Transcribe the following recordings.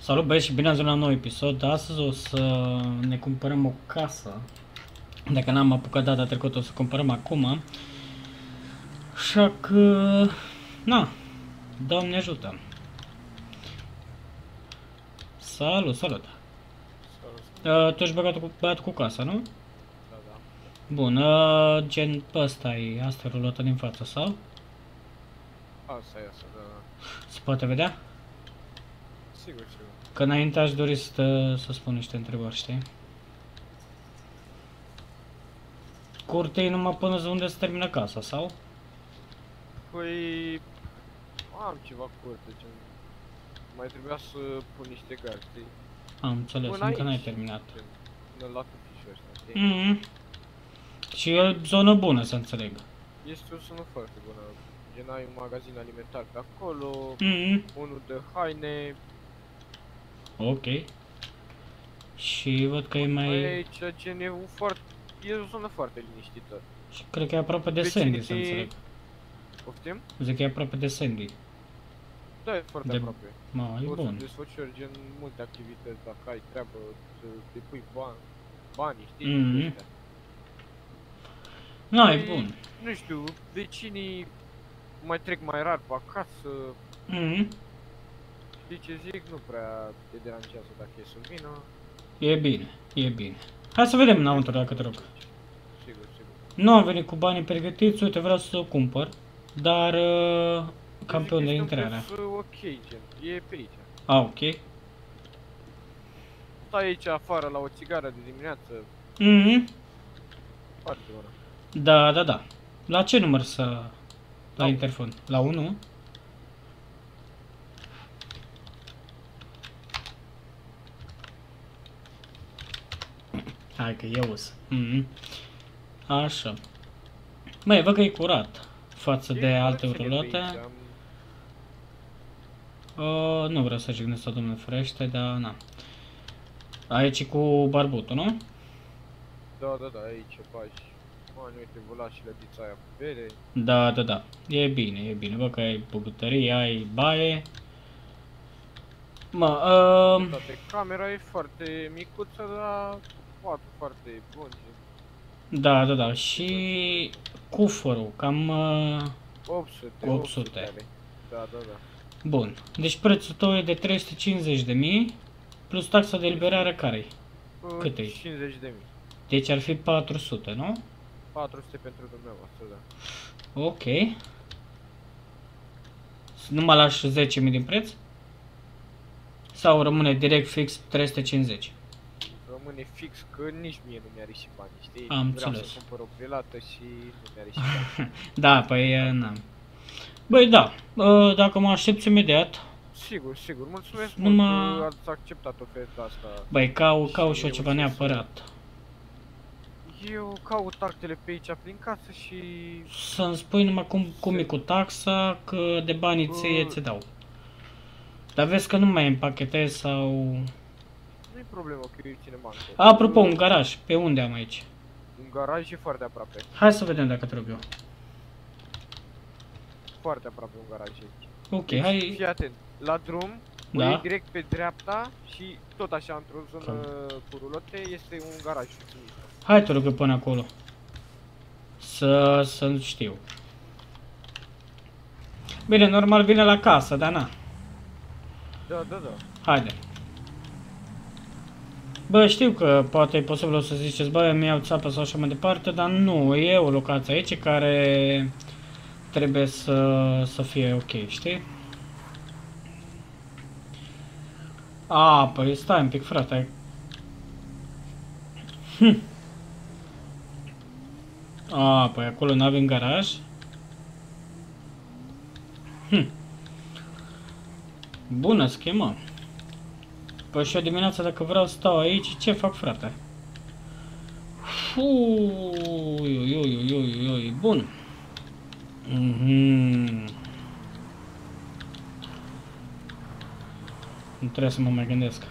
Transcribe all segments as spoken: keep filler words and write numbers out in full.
Salut băieți și bine ați venit la un nou episod. Astăzi o să ne cumpărăm o casă. Dacă n-am apucat data trecută, o să cumpărăm acum. Așa că... na, Doamne ajută. Salut, salut. Salut. Uh, tu ești băgat cu, băgat cu casa, nu? Da, da. Bun, uh, gen ăsta-i asterulată din față, sau? Asta e asta, da, da. Se poate vedea? Sigur, sigur. Că înainte aș dori să, să spun niște întrebări, știi? Curtea e numai până unde se termină casa, sau? Păi... am ceva curte, ce... mai trebuia să pun niște gard, știi? Am înțeles, până încă n-ai terminat. Până la cupișul ăsta, știi? Mhm. Și e o zonă bună, să înțeleg. Este o zonă foarte bună. Gen, ai un magazin alimentar pe acolo, mm-hmm. unul de haine. Ok. Și văd că e mai... aici, gen, e, un foarte... e o zonă foarte liniștită. Și cred că e aproape de Sandy, de... să înțeleg. Poftim? Zic că e aproape de Sandy. Da, e foarte de... aproape. Ma, e bun. Poți să desfășori, gen, multe activități, dacă ai treabă, să depui bani, banii, știi? Mm-hmm. Na, e bun. Nu știu, vecinii... mai trec mai rar pe acasă. Mm-hmm. Știi ce zic? Nu prea te deranjează dacă e sub vină. E bine, e bine. Hai să vedem înăuntru dacă te rog. Sigur, sigur. Nu am venit cu banii pregătiți, uite vreau să o cumpăr. Dar... Uh, cam pe unde e intrarea? Ok, gen. E pe aici. A, ok. Stai aici afară la o țigară de dimineață. Mm-hmm. Foarte bună. Da, da, da. La ce număr să... la interfon. La unu? Hai că eu os. Mm-hmm. Așa. Măi, văd că e curat față de alte urlate. Uh, nu vreau să jignesc o domnul frește, dar na. Aici e cu barbutul, nu? Da, da, da, aici faci. Bani, uite, volașile, pizza aia cu bere. Da, da, da. E bine, e bine. Bă, că ai bucătărie, ai baie. Mă, ăăăă... Um... camera e foarte micuță, dar... foarte, foarte bun. Da, da, da. Și... cufărul, cam... Uh... opt sute. opt sute. opt sute. Da, da, da. Bun. Deci prețul tău e de trei sute cincizeci de mii. Plus taxa de eliberare care-i? Cât e? cincizeci de mii. Deci ar fi patru sute, nu? patru sute pentru dumneavoastră, da. Ok. Nu mă lași zece mii din preț? Sau rămâne direct fix trei sute cincizeci? Rămâne fix, că nici mie nu mi-are și bani, știi? Am vreau înțeles. Să cumpăr o prelată și nu mi-are și bani. Da, păi n-am. Băi, da. Dacă mă aștepți imediat... Sigur, sigur. Mulțumesc numai... că ați acceptat oferta asta. Băi, cau, cau și eu ceva neapărat. Eu caut actele pe aici prin casă și... să-mi spui numai cum, cum e cu taxa, că de banii uh... ție ți dau. Dar vezi că nu mai împachetez sau... nu-i problemă că eu ține bancă. Apropo, un garaj, pe unde am aici? Un garaj e foarte aproape. Hai să vedem dacă trebuie eu. Foarte aproape un garaj aici. Ok, deci, hai... fii atent, la drum, da. O iei direct pe dreapta și tot așa, într-o zonă Cam. cu rulote, este un garaj. Hai te rog până acolo. Să, să nu știu. Bine, normal vine la casă, dar na. Da, da, da. Haide. Bă, știu că poate e posibil o să ziceți, bă, mi iau țapă sau așa mai departe, dar nu, e o locație aici care trebuie să, să fie ok, știi? A, păi stai un pic, frate. Hm. A, păi acolo n-avem garaj. Hm. Bună schemă. Păi și eu dimineața dacă vreau stau aici, ce fac, frate? Uiuiuiuiui, bun. Mm-hmm. Nu trebuie să mă mai gândesc.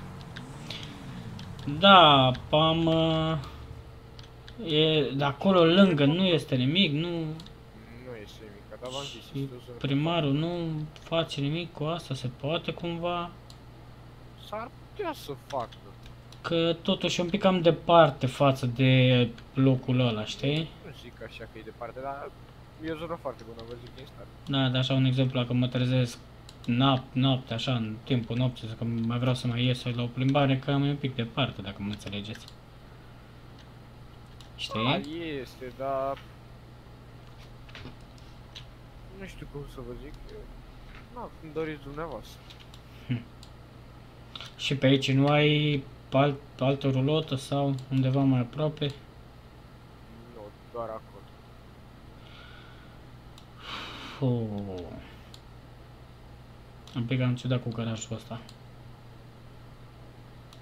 Da, pam... Uh... E, de acolo lângă nu este nimic, nu... nu este nimic, dar v-am zis, primarul nu face nimic cu asta, se poate cumva... s-ar putea să facă. Că totuși e un pic cam departe față de locul ăla, știi? Nu zic așa că e departe, dar e o zonă foarte bună, vă zic din start. Da, dar așa un exemplu, dacă mă trezesc noapte, așa, în timpul nopții, că mai vreau să mai ies la o plimbare, că am un pic departe, dacă mă înțelegeți. Știi? Da, este, dar... Nu știu cum să vă zic, na, cum doriți dumneavoastră. Hm. Și pe aici nu ai alt, altă rulotă sau undeva mai aproape? Nu, doar acolo. Fuuu. Am picat în ciudat cu garajul ăsta.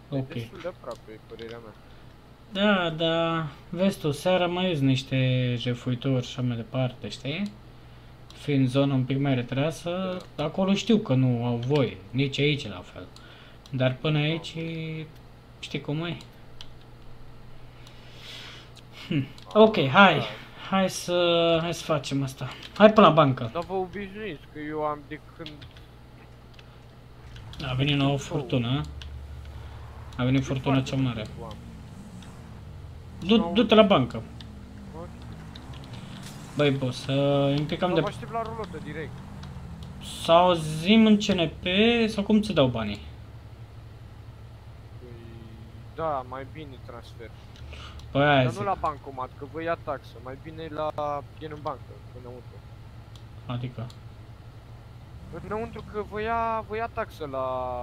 Ok. Destul de aproape, e părerea mea. Da, da, vezi tu, seara mai ies niște jefuitori și așa mai departe, știi? Fiind zona un pic mai retrasă, da. Acolo știu că nu au voie, nici aici la fel. Dar până aici, știi cum e? Hm. Ok, hai, hai să, hai să facem asta. Hai până la bancă. Dar vă obișnuiți că eu am de când... A venit nouă furtună. A venit furtuna cea mare. Du-te la bancă. Băi, boss, e un pic cam de... Mă aștept la rulotă, direct. Sau zim în C N P, sau cum ți dau banii? Da, mai bine transfer. Păi aia zic. Dar nu la bancomat, că vă ia taxă. Mai bine la... e în bancă, înăuntru. Adică? Înăuntru că vă ia, vă ia taxă la...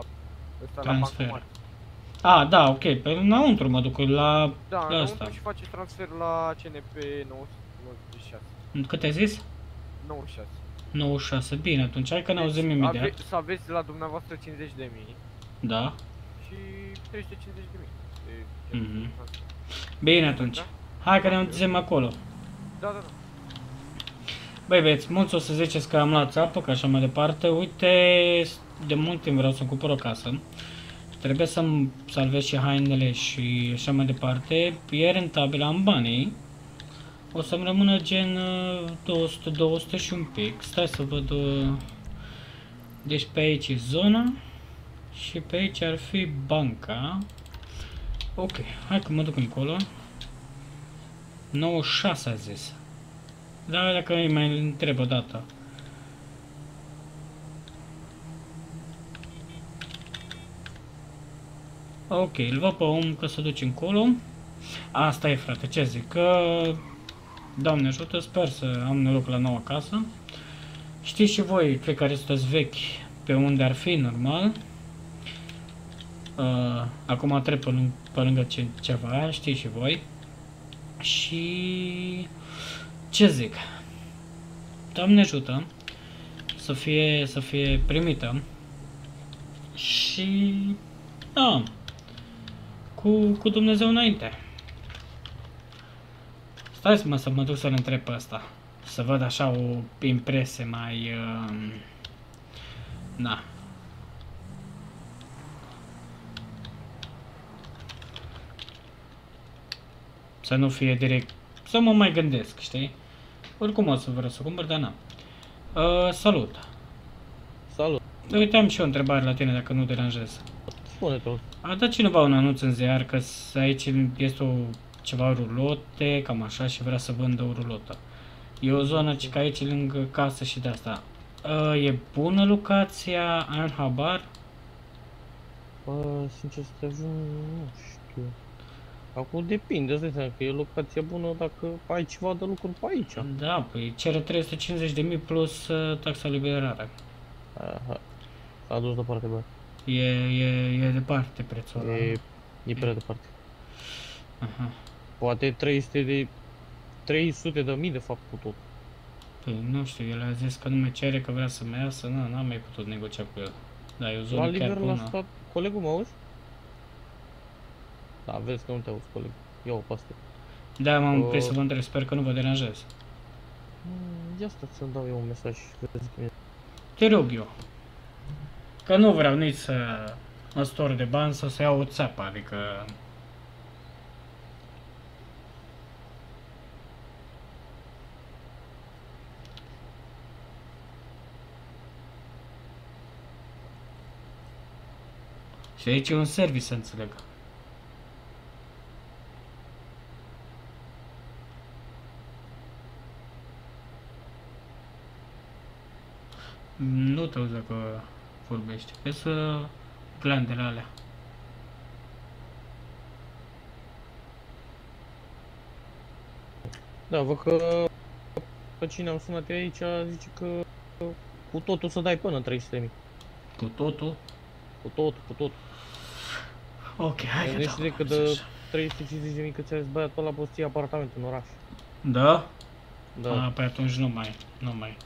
transfer. La ah, da, ok, pe înăuntru mă duc la... Da, la înăuntru asta. Și face transfer la C N P nouă sute nouăzeci și șase. Cât ai zis? nouăzeci și șase. nouăzeci și șase, bine, atunci hai că ne auzim deci, imediat. Ave să aveți la dumneavoastră cincizeci de mii. Da. Și trei sute cincizeci de mii. Mm-hmm. Bine atunci. Da? Hai că ne auzim acolo. Da, da, da. Băi, băieți, mulți o să ziceți că am luat apă, ca așa mai departe. Uite, de mult timp vreau să-mi cumpăr o casă. Trebuie să-mi salvez și hainele și așa mai departe. E rentabil, am banii. O să-mi rămână gen două sute două sute și un pic. Stai să văd. Deci pe aici e zona. Și pe aici ar fi banca. Ok, hai că mă duc încolo. nouăzeci și șase a zis. Da, dacă îi mai întreb o dată. Ok, îl văd pe om că se duce încolo. Asta e, frate, ce zic, că... Doamne ajută, sper să am noroc la noua casă. Știți și voi, cei care sunteți vechi, pe unde ar fi, normal. Uh, acum trec pe, lâng pe lângă ce ceva, știți și voi. Și... ce zic? Doamne ajută să fie, să fie primită. Și... da. Cu, cu Dumnezeu înainte. Stai să mă, să mă duc să-l întreb pe ăsta. Să văd așa o impresie mai... Uh, na. Să nu fie direct... Să mă mai gândesc, știi? Oricum o să vreau să cumpăr, dar n-am. Uh, salut! Salut! Uite, am și o întrebare la tine, dacă nu deranjez. Spune-te-o. A dat cineva un anunț în ziar că aici este o ceva rulote, cam așa, și vrea să vândă o rulotă. E o zonă ce ca aici lângă casă și de asta. Uh, e bună locația? Am habar? Bă, sincer să te ajung, nu știu. Acum depinde, îți dai seama că e locația bună dacă ai ceva de lucru pe aici. Da, păi cere trei sute cincizeci de mii plus uh, taxa liberară. Aha, s-a dus departe, bă. E, e, e departe prețul ăla. E, e prea departe. Aha. Poate trei sute de mii de fapt cu tot. Păi nu știu, el a zis că nu mai cere, că vrea să mai iasă, na, n-am mai putut negocia cu el. Da, e o zonă chiar bună. La stat, colegul, mă auzi? Da, vezi că nu te auzi, coleg. Ia-o pe asta. Da, m-am prins să vă întreb, sper că nu vă deranjez. Ia stai să-mi dau eu un mesaj. Te rog eu. Că nu vreau nici să mă stor de bani sau să iau o țeapă, adică... Și aici e un service, să înțeleg. Nu te auzi dacă vorbești. Pe să glandele alea. Da, văd că pe cine am sunat eu aici zice că cu totul să dai până trei sute de mii. Cu totul? Cu totul, cu totul. Ok, hai că dau. Deci de trei sute cincizeci de mii că ți-a zis băiatul ăla poți ții apartament în oraș. Da? Da. Ah, păi atunci nu mai, nu mai.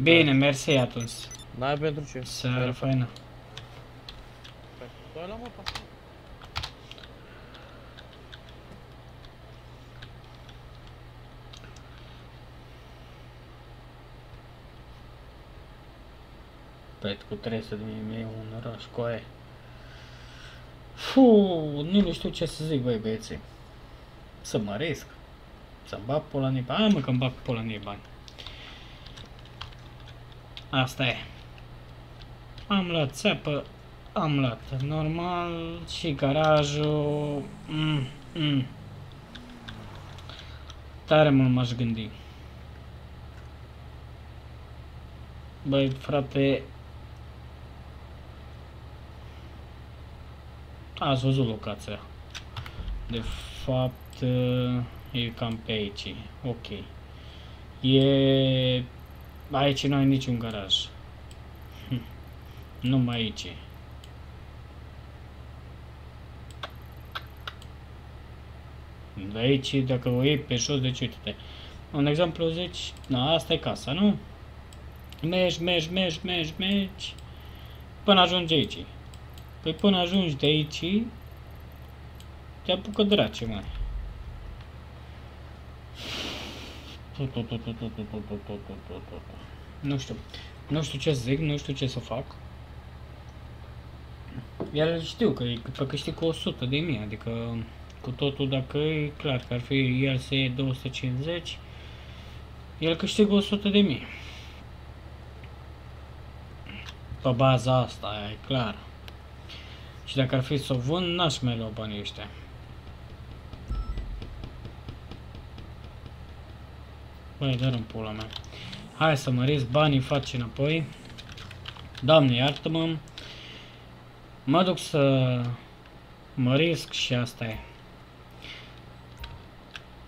Bine, mersi atunci. N-ai pentru ce. Seara faină. Doi la mopa. Păi cu trei sute de mii un oraș cu aia. Fuuu, nu știu ce să zic, băi băieții. Să mă risc. Să-mi bag polanii bani. Hai mă că-mi bag polanii bani. Asta e. Am luat țeapă, am luat normal și garajul. Mm, mm. Tare mult m-aș gândi. Băi, frate, ați văzut locația. De fapt, e cam pe aici. Ok. E... Aici nu ai niciun garaj. Hm. Numai aici. De aici, dacă o iei pe jos, deci uite-te. Un exemplu, zici, na, asta e casa, nu? Mergi, mergi, mergi, mergi, mergi, până ajungi aici. Păi până ajungi de aici, te apucă drace, măi. Nu știu, nu știu ce zic, nu știu ce să fac. Iar știu că e pe câștig cu o sută de mii, adică cu totul, dacă e clar că ar fi el să iei două sute cincizeci, el câștigă o sută de mii. Pe baza asta, e clar. Și dacă ar fi să o vând, n-aș mai lua banii ăștia. Băi, dar în pula mea. Hai să mă risc, banii faci înapoi. Doamne, iartă-mă. Mă duc să mă risc și asta e.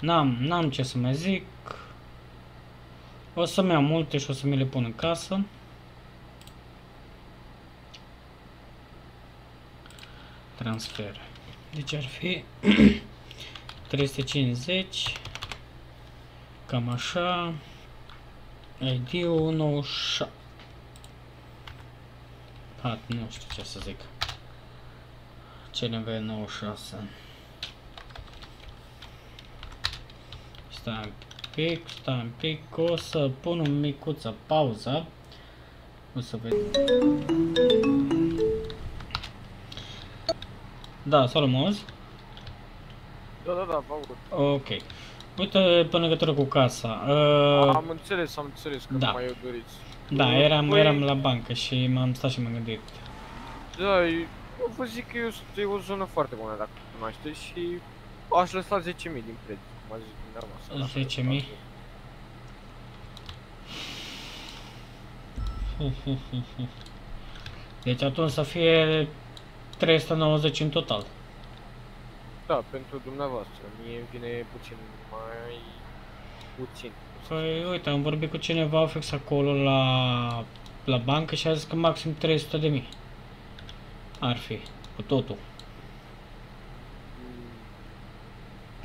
N-am, n-am ce să mai zic. O să-mi iau multe și o să mi le pun în casă. Transfer. Deci ar fi trei sute cincizeci. Cam așa. I D-ul nouăzeci și șapte. Hat, nu știu ce să zic. C N V nouăzeci și șase. Stai un pic, stai un pic. O să pun o micuță pauză. O să vedem. Da, salut, mă auzi? Da, da, da, vă aud. Ok. Uite, în legătură cu casa. Uh... Am înțeles, am înțeles că da. Nu mai o doriți. Da, eram, păi... eram la bancă și m-am stat și m-am gândit. Da, eu vă zic că e o zonă foarte bună, dacă cunoaște, și aș lăsa zece mii din preț. Cum a zis din zece mii? Deci atunci să fie... trei sute nouăzeci în total. Da, pentru dumneavoastră. Mie îmi vine puțin mai puțin. Păi, uite, am vorbit cu cineva fix acolo la, la bancă și a zis că maxim trei sute de mii. Ar fi, cu totul.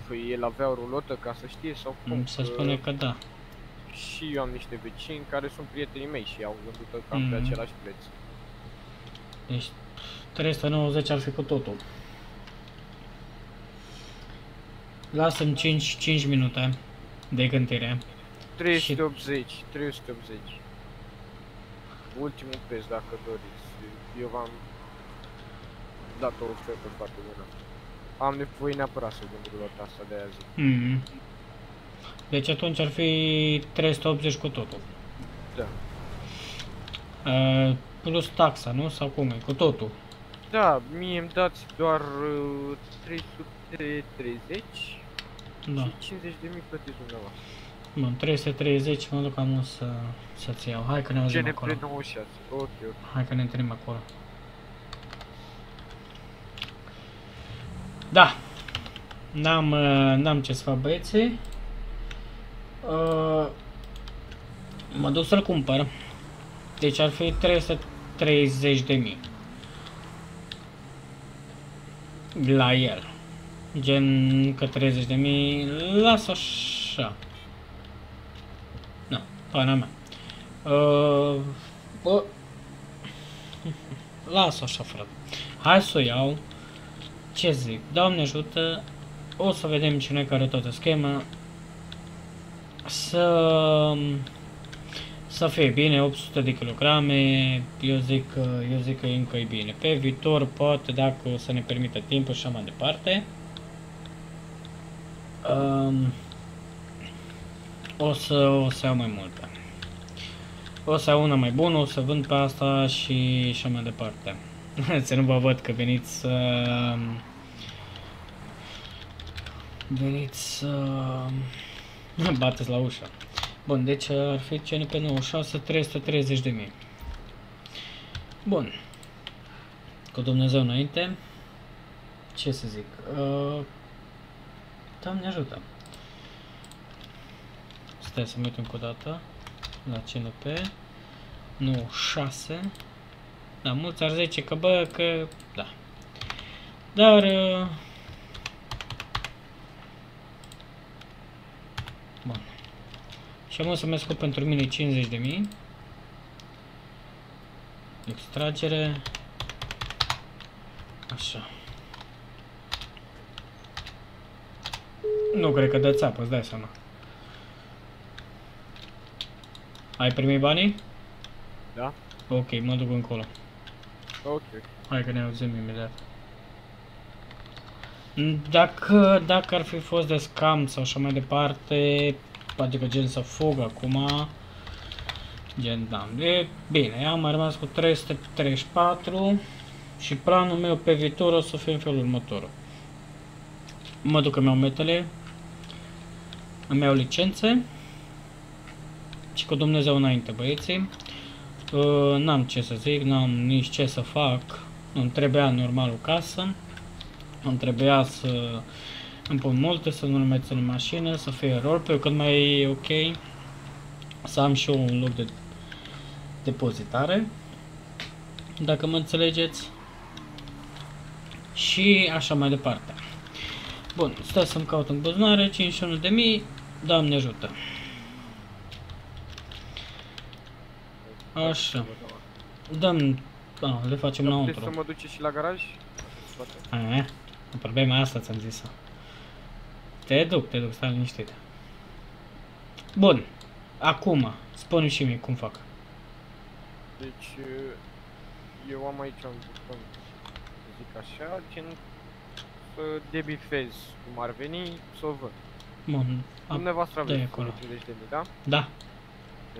Păi el avea o rulotă ca să știe sau cum? Se spune că da. Și eu am niște vecini care sunt prietenii mei și au vândut-o cam mm-hmm. pe același preț. Deci trei sute nouăzeci ar fi cu totul. Lasă-mi cinci minute de gândire. trei sute optzeci. Ultimul preț, dacă doriți. Eu v-am dat o ofertă foarte bună. Am nevoie neapărat să vând rulota asta, de aia zic. Mm. Deci atunci ar fi trei sute optzeci cu totul. Da. Uh, plus taxa, nu? Sau cum e? Cu totul. Da, mie îmi dați doar uh, trei sute treizeci, da. Și cincizeci de mii plătiți dumneavoastră. Bun, trei sute treizeci mă duc amu să, să-ți iau. Hai că ne auzim acolo. nouăzeci și șase. Ok, ok. Hai că ne întâlnim acolo. Da. N-am n-am ce să fac, băieții. Uh, mă duc să-l cumpăr. Deci ar fi trei sute treizeci de mii. La el. Gen că treizeci de mii, las așa. Nu, pana mea. Uh, bă. Las așa, frate. Hai să o iau. Ce zic? Doamne ajută. O să vedem cine care toată schema. Să... Să fie bine, opt sute de kilograme, eu zic, eu zic că încă e bine. Pe viitor, poate, dacă o să ne permită timpul și așa mai departe, um, o, să, o să iau mai multe. O să iau una mai bună, o să vând pe asta și așa mai departe. Să nu vă văd că veniți să... Uh, veniți să... Uh, bateți la ușa. Bun, deci ar fi C N P nouăzeci și șase, trei sute treizeci de mii. Bun. Cu Dumnezeu înainte. Ce să zic? Uh, Doamne ajută. Stai să mă uit încă o dată. La C N P nouăzeci și șase. Da, mulți ar zice că bă, că... Da. Dar... Uh, bun. Și am o să mă scot pentru mine cincizeci de mii. Extragere. Așa. Nu cred că dă-ți apă, îți dai seama. Ai primit banii? Da. Ok, mă duc încolo. Ok. Hai că ne auzim imediat. Dacă, dacă ar fi fost de scam sau așa mai departe... Adică gen să fug acum, gen da, e bine, am mai rămas cu trei sute treizeci și patru și planul meu pe viitor o să fie în felul următor. Mă duc, îmi iau metele, îmi iau licențe și cu Dumnezeu înainte, băieții. N-am ce să zic, n-am nici ce să fac, îmi trebuia normal o casă, îmi trebuia să... Îmi pun multe, să nu-l mai țin în mașină, să fie rol, pe cât mai e ok, să am și eu un loc de depozitare, dacă mă înțelegeți, și așa mai departe. Bun, stai să-mi caut în buzunare, cincizeci și unu de mii, Doamne ajută. Așa, dăm, da, le facem înăuntru. Să mă duce și la garaj? Aia, problema asta ți-am zis. Te duc, te duc, stai liniștit. Bun. Acum, spune-mi și mie cum fac. Deci, eu am aici un buton, să zic așa, gen să debifez cum ar veni, să o văd. Bun. Dumneavoastră aveți cincizeci de mii, da? Da. De.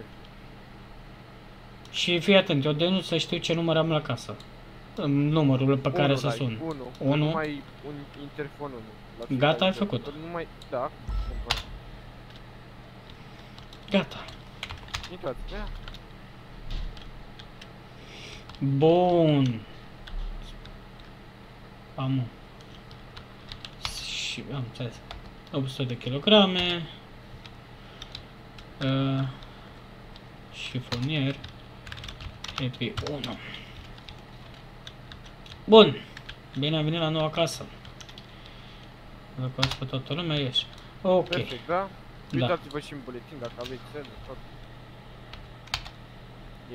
Și fii atent, eu de nu să știu ce număr am la casă. Numărul pe care să sun. unu. Numai un interfon unu. Gata, ai făcut. Numai, da. Gata. Intrați. Bun. Am. Și am înțeles. opt sute de kilograme. Uh, șifonier. Happy unu. Bun, bine am venit la noua casă. Vă cunosc pe toată lumea, ieși. Ok. Perfect, da? Uitați-vă și în buletin dacă aveți semne, tot.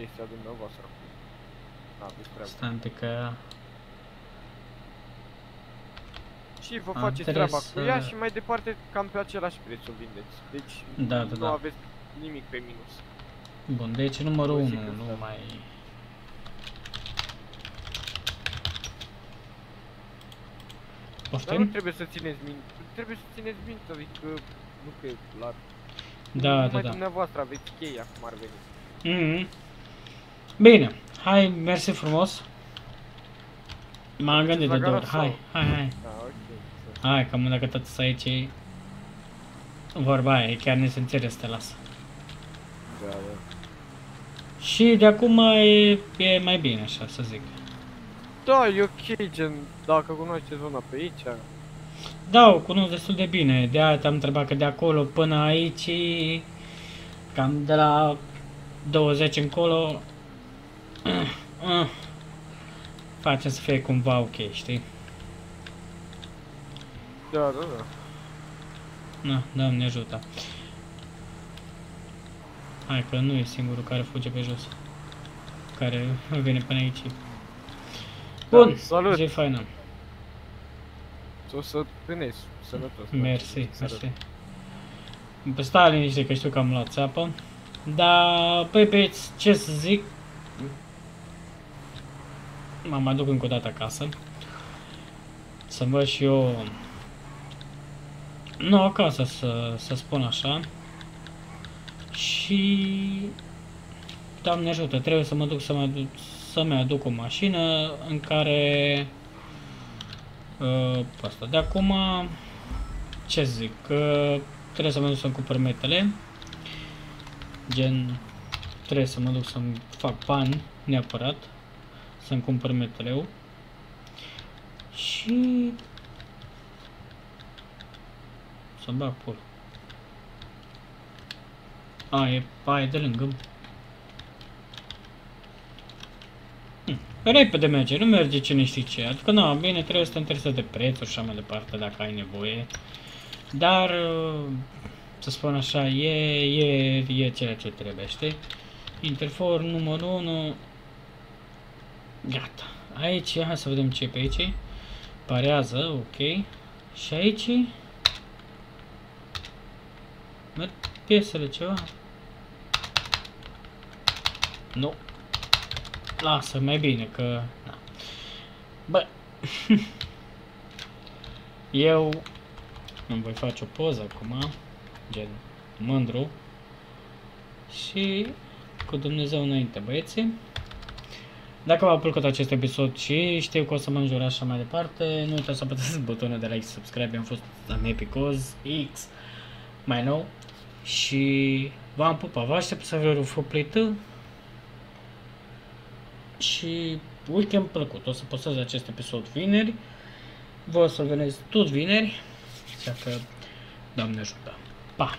Este a dumneavoastră. Da, aveți treabă. Stai un pic că... Și vă faceți treaba cu ea și mai departe cam pe același preț o vindeți. Deci da, da, nu da. Aveți nimic pe minus. Bun, deci numărul unu, nu mai... Dar nu trebuie să țineți minte, trebuie să țineți minte, adică nu că e clar. Da, da, da. Numai dumneavoastră aveți cheia, cum ar veni. Mm-hmm. Bine, hai, mersi frumos. M-am gândit de două ori. Hai, hai, hai. Hai, că mâna că toți aici e vorba aia, e chiar nesențire să te lasă. Da, da. Și de acum e, e mai bine, așa, să zic. Da, e ok, gen, dacă cunoaște zona pe aici. Da, o cunosc destul de bine, de-aia te-am întrebat că de acolo până aici, cam de la douăzeci încolo, facem să fie cumva ok, știi? Da, da, da. Na, Doamne ajută. Hai că nu e singurul care fuge pe jos, care vine până aici. Bun, salut! Ce-i faină! O să venești sănătos. Mersi, mersi. Stai liniște că știu că am luat țeapă. Dar, păi, băieți, ce să zic? Mă mai duc încă o dată acasă. Să văd și eu... Nu, acasă, să, să spun așa. Și... Doamne ajută, trebuie să mă duc să mă duc... Să-mi aduc o mașină în care... Uh, asta. De acum, ce zic, uh, trebuie să mă duc să-mi cumpăr metele. Gen, trebuie să mă duc să-mi fac bani, neapărat. Să-mi cumpăr meteleu. Și... Să-mi bag pul. A, e paie de lângă. Repede merge, nu merge cine știe ce, adică nu, bine, trebuie să te interesezi de prețuri și așa mai departe dacă ai nevoie, dar, să spun așa, e, e, e ceea ce trebuie, știi? Interfor numărul unu, gata, aici, hai să vedem ce e pe aici, parează, ok, și aici, merg piesele ceva, nu. Lasă, mai bine că... Na. Bă... Eu... Îmi voi face o poză acum, gen mândru. Și cu Dumnezeu înainte, băieții. Dacă v-a plăcut acest episod și știu că o să mă înjurați așa mai departe, nu uitați să apăsați butonul de like și subscribe. Am fost IamHappyCoz X mai nou. Și v-am pupat, vă aștept să vă rufuplită. Și weekend plăcut, o să postez acest episod vineri, vă o să vedeți tot vineri, așa că Doamne ajută, pa!